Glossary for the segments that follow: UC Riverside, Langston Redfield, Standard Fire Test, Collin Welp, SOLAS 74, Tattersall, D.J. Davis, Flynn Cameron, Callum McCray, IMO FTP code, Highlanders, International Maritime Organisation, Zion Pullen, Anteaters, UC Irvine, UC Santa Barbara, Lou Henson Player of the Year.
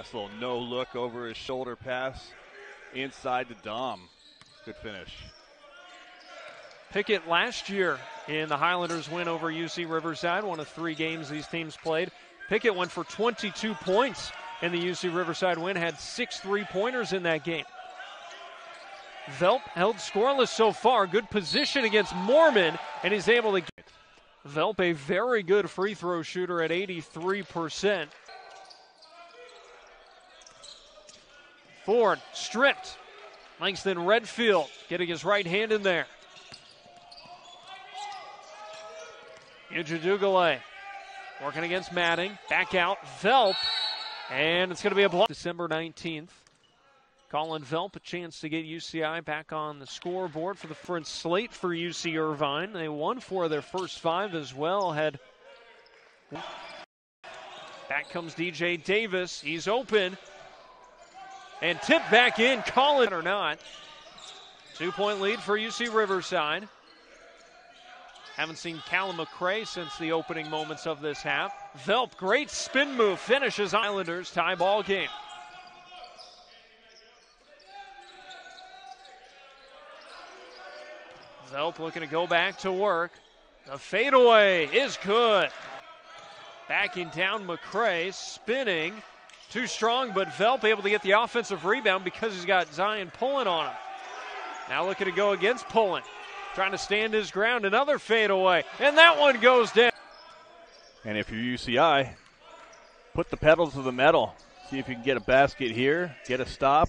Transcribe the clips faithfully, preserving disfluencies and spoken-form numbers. Nice little no-look over his shoulder pass inside to Dom. Good finish. Pickett last year in the Highlanders' win over U C Riverside, one of three games these teams played. Pickett went for twenty-two points in the U C Riverside win, had six three-pointers in that game. Welp held scoreless so far. Good position against Mormon, and he's able to get Welp, a very good free throw shooter at eighty-three percent. Ford stripped. Langston Redfield getting his right hand in there. Ujudugale working against Matting. Back out, Welp, and it's going to be a block. December nineteenth. Collin Welp, a chance to get U C I back on the scoreboard for the front slate for U C Irvine. They won four of their first five as well. Had Back comes D J. Davis. He's open. And tipped back in. Collin or not. Two-point lead for U C Riverside. Haven't seen Callum McCray since the opening moments of this half. Welp, great spin move. Finishes Islanders. Tie ball game. Welp looking to go back to work. The fadeaway is good. Backing down McCray, spinning. Too strong, but Welp able to get the offensive rebound because he's got Zion Pullen on him. Now looking to go against Pullen. Trying to stand his ground. Another fadeaway, and that one goes down. And if you're U C I, put the pedals to the metal. See if you can get a basket here, get a stop,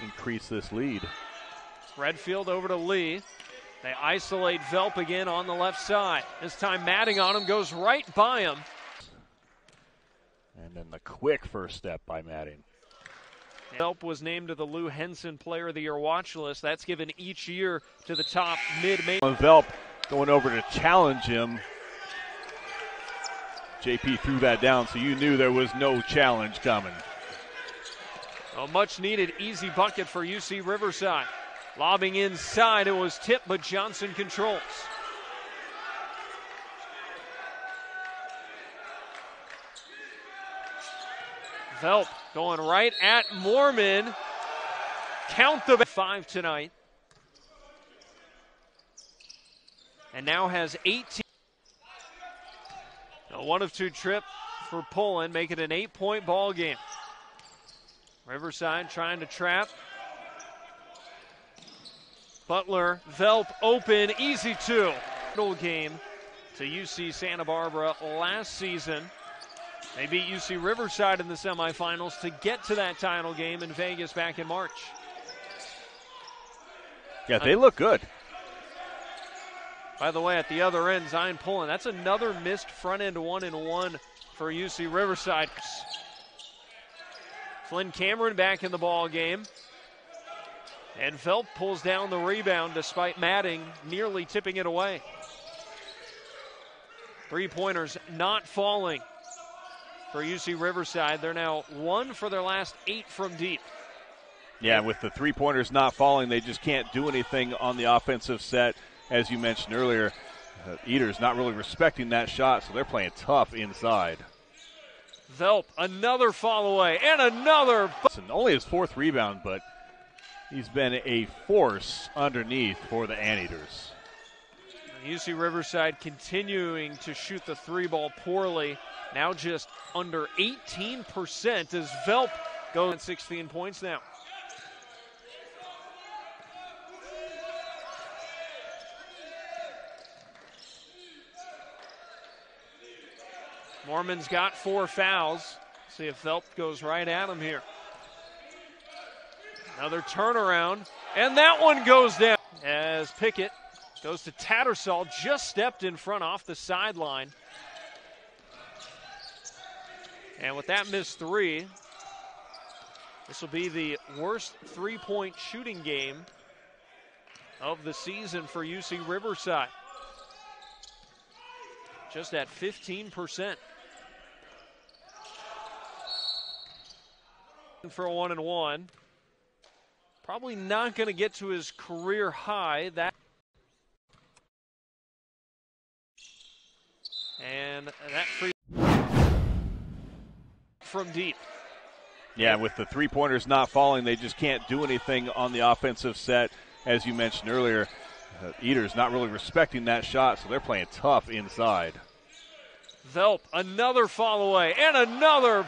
increase this lead. Redfield over to Lee. They isolate Welp again on the left side. This time Matting on him, goes right by him. And then the quick first step by Matting. Welp was named to the Lou Henson Player of the Year watch list. That's given each year to the top mid-major. Welp going over to challenge him. J P threw that down, so you knew there was no challenge coming. A much-needed easy bucket for U C Riverside. Lobbing inside, it was tipped, but Johnson controls. Welp going right at Mormon. Count the five tonight. And now has eighteen. A one of two trip for Pullen, make it an eight-point ball game. Riverside trying to trap. Butler, Welp open, easy two. Final game to U C Santa Barbara last season. They beat U C Riverside in the semifinals to get to that title game in Vegas back in March. Yeah, they look good. By the way, at the other end, Zion Pullen. That's another missed front end one and one for U C Riverside. Flynn Cameron back in the ball game. And Welp pulls down the rebound despite Matting nearly tipping it away. Three-pointers not falling for U C Riverside. They're now one for their last eight from deep. Yeah, with the three-pointers not falling, they just can't do anything on the offensive set. As you mentioned earlier, uh, Eaters not really respecting that shot, so they're playing tough inside. Welp, another fall-away, and another. Only his fourth rebound, but he's been a force underneath for the Anteaters. U C Riverside continuing to shoot the three ball poorly. Now just under eighteen percent as Welp goes at sixteen points now. Mormon's got four fouls. See if Welp goes right at him here. Another turnaround, and that one goes down as Pickett goes to Tattersall, just stepped in front off the sideline. And with that missed three, this will be the worst three-point shooting game of the season for U C Riverside. Just at fifteen percent. For a one and one. Probably not going to get to his career high. That and that free from deep. Yeah, with the three-pointers not falling, they just can't do anything on the offensive set. As you mentioned earlier, uh, Eaters not really respecting that shot, so they're playing tough inside. Welp, another fall away, and another